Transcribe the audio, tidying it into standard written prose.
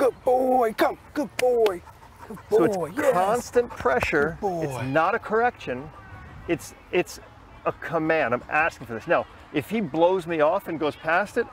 Good boy, come. Good boy. Good boy. So it's constant pressure. It's not a correction. It's a command. I'm asking for this. Now, if he blows me off and goes past it,